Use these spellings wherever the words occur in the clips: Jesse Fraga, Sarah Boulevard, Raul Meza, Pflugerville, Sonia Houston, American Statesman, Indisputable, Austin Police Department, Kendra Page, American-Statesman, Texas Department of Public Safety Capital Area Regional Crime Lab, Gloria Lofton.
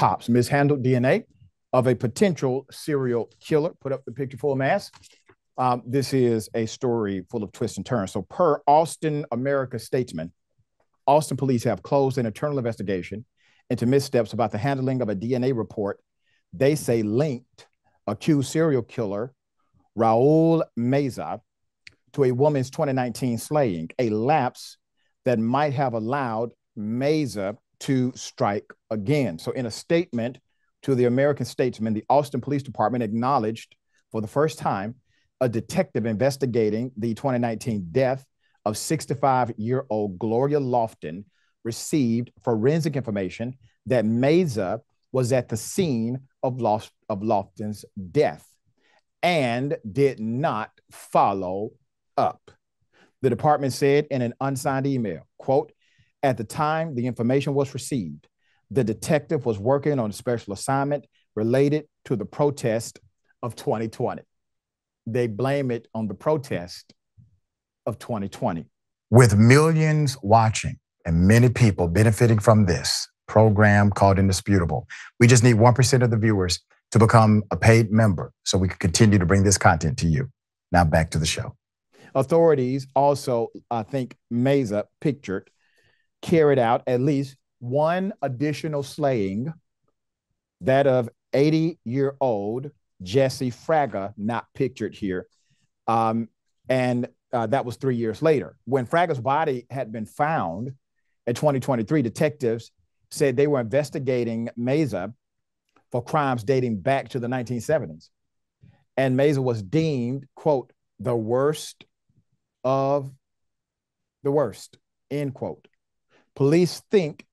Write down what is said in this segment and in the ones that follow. cops. Mishandled DNA of a potential serial killer. Put up the picture for mass. This is a story full of twists and turns. So per Austin, American Statesman, Austin police have closed an internal investigation into missteps about the handling of a DNA report they say linked accused serial killer Raul Meza to a woman's 2019 slaying, a lapse that might have allowed Meza to strike again. So in a statement to the American Statesman, the Austin Police Department acknowledged for the first time a detective investigating the 2019 death of 65-year-old Gloria Lofton received forensic information that Meza was at the scene of Lofton's death and did not follow up. The department said in an unsigned email, quote, "At the time the information was received, the detective was working on a special assignment related to the protest of 2020. They blame it on the protest of 2020. With millions watching and many people benefiting from this program called Indisputable, we just need 1% of the viewers to become a paid member so we can continue to bring this content to you. Now back to the show. Authorities also, I think Meza pictured, carried out at least one additional slaying, that of 80-year-old Jesse Fraga, not pictured here. That was 3 years later. When Fraga's body had been found in 2023, detectives said they were investigating Meza for crimes dating back to the 1970s. And Meza was deemed, quote, the worst of the worst, end quote. Police think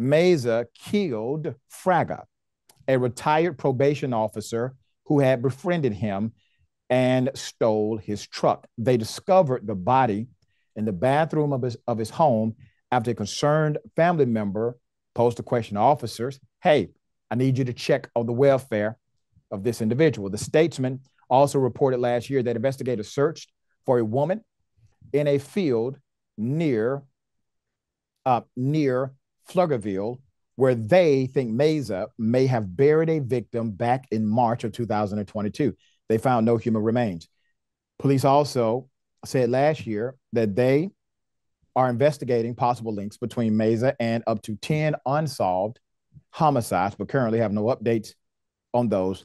Meza killed Fraga, a retired probation officer who had befriended him and stole his truck. They discovered the body in the bathroom of his home after a concerned family member posed a question to officers, "Hey, I need you to check on the welfare of this individual." The Statesman also reported last year that investigators searched for a woman in a field near Pflugerville, where they think Meza may have buried a victim back in March of 2022. They found no human remains. Police also said last year that they are investigating possible links between Meza and up to 10 unsolved homicides, but currently have no updates on those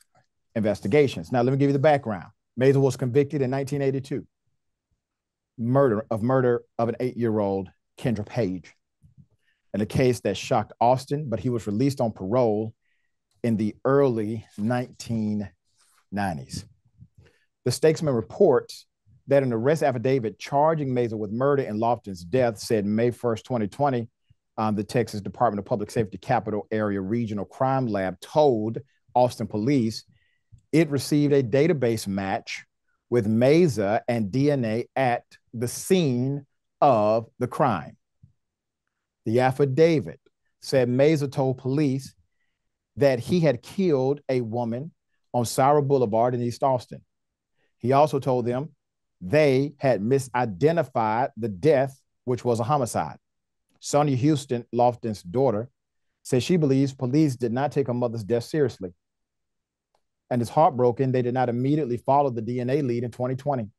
investigations. Now, let me give you the background. Meza was convicted in 1982 murder of an 8-year-old Kendra Page, in a case that shocked Austin, but he was released on parole in the early 1990s. The Statesman reports that an arrest affidavit charging Meza with murder in Lofton's death said May 1st, 2020, the Texas Department of Public Safety Capital Area Regional Crime Lab told Austin Police it received a database match with Meza and DNA at the scene of the crime. The affidavit said Meza told police that he had killed a woman on Sarah Boulevard in East Austin. He also told them they had misidentified the death, which was a homicide. Sonia Houston, Lofton's daughter, says she believes police did not take her mother's death seriously and is heartbroken they did not immediately follow the DNA lead in 2020.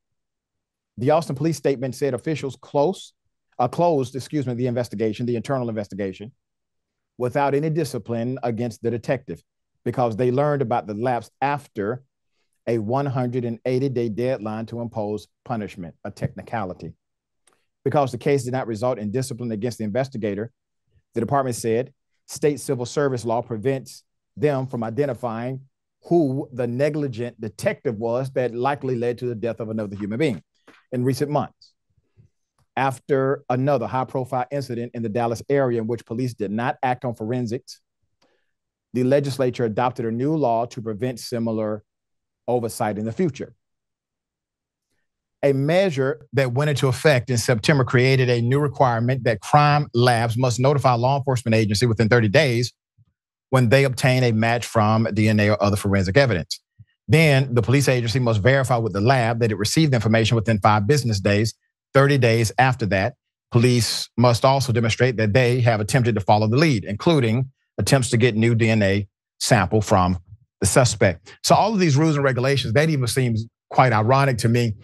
The Austin police statement said officials closed the investigation, the internal investigation, without any discipline against the detective, because they learned about the lapse after a 180-day deadline to impose punishment, a technicality. Because the case did not result in discipline against the investigator, the department said state civil service law prevents them from identifying who the negligent detective was that likely led to the death of another human being. In recent months, after another high-profile incident in the Dallas area in which police did not act on forensics, the legislature adopted a new law to prevent similar oversight in the future. A measure that went into effect in September created a new requirement that crime labs must notify law enforcement agency within 30 days when they obtain a match from DNA or other forensic evidence. Then the police agency must verify with the lab that it received the information within 5 business days. 30 days after that, police must also demonstrate that they have attempted to follow the lead, including attempts to get new DNA sample from the suspect. So all of these rules and regulations, that even seems quite ironic to me.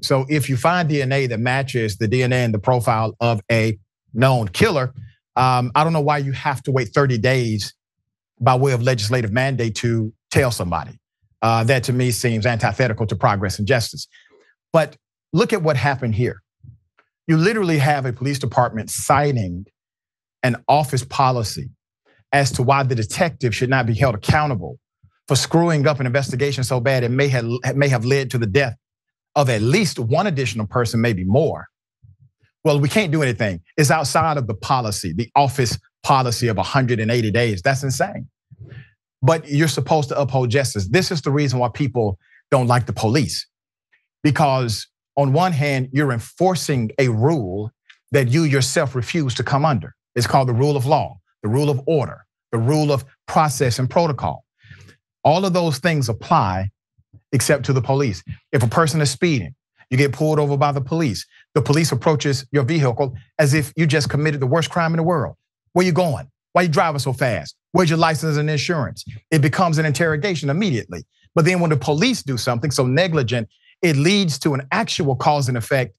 So if you find DNA that matches the DNA in the profile of a known killer, I don't know why you have to wait 30 days by way of legislative mandate to tell somebody. That to me seems antithetical to progress and justice. But look at what happened here. You literally have a police department citing an office policy as to why the detective should not be held accountable for screwing up an investigation so bad it may have led to the death of at least one additional person, maybe more. Well, we can't do anything. It's outside of the policy, the office policy of 180 days. That's insane. But you're supposed to uphold justice. This is the reason why people don't like the police. Because on one hand, you're enforcing a rule that you yourself refuse to come under. It's called the rule of law, the rule of order, the rule of process and protocol. All of those things apply except to the police. If a person is speeding, you get pulled over by the police approaches your vehicle as if you just committed the worst crime in the world. Where you going? Why are you driving so fast? Where's your license and insurance? It becomes an interrogation immediately. But then when the police do something so negligent, it leads to an actual cause and effect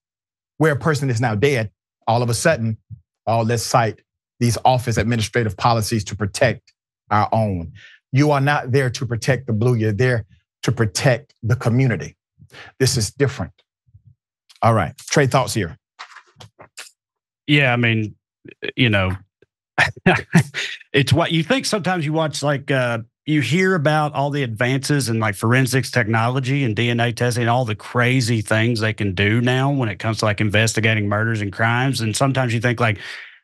where a person is now dead. All of a sudden, oh, let's cite these office administrative policies to protect our own. You are not there to protect the blue, you're there to protect the community. This is different. All right, Trey, thoughts here? Yeah, I mean, you know, it's what you think. Sometimes you watch, like, you hear about all the advances in like forensics technology and DNA testing, and all the crazy things they can do now when it comes to like investigating murders and crimes. And sometimes you think like,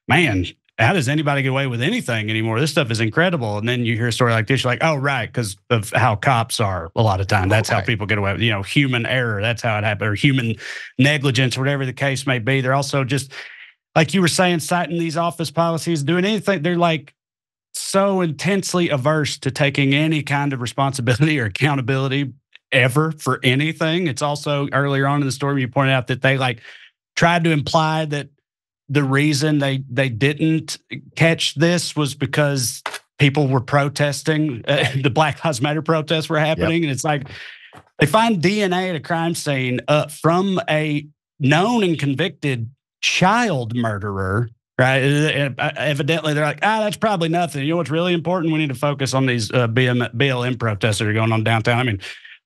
man, how does anybody get away with anything anymore? This stuff is incredible. And then you hear a story like this, you're like, oh, right, because of how cops are a lot of time. That's how people get away with, you know, human error. That's how it happened, or human negligence, whatever the case may be. They're also just, like you were saying, citing these office policies, doing anything. They're like so intensely averse to taking any kind of responsibility or accountability ever for anything. It's also earlier on in the story, you pointed out that they like tried to imply that the reason they didn't catch this was because people were protesting. The Black Lives Matter protests were happening. Yep. And it's like they find DNA at a crime scene from a known and convicted child murderer, right? Evidently, they're like, that's probably nothing. You know what's really important? We need to focus on these BLM protests that are going on downtown. I mean,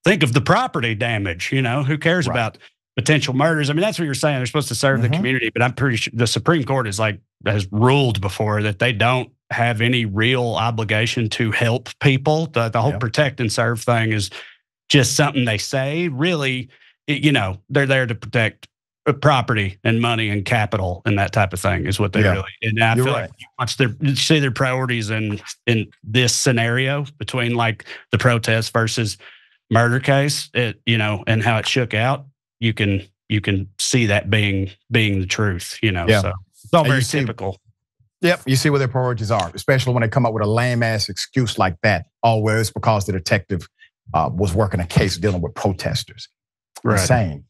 think of the property damage. You know, who cares about potential murders? I mean, that's what you're saying. They're supposed to serve the community, but I'm pretty sure the Supreme Court is like has ruled before that they don't have any real obligation to help people. The whole protect and serve thing is just something they say. Really, you know, they're there to protect property and money and capital and that type of thing is what they really. And I feel like you watch see their priorities in this scenario between like the protest versus murder case. It, you know, and how it shook out. You can see that being the truth, you know. Yeah. So it's all very typical. Yep, you see where their priorities are, especially when they come up with a lame ass excuse like that. Oh, well, it's because the detective was working a case dealing with protesters. Right. Insane.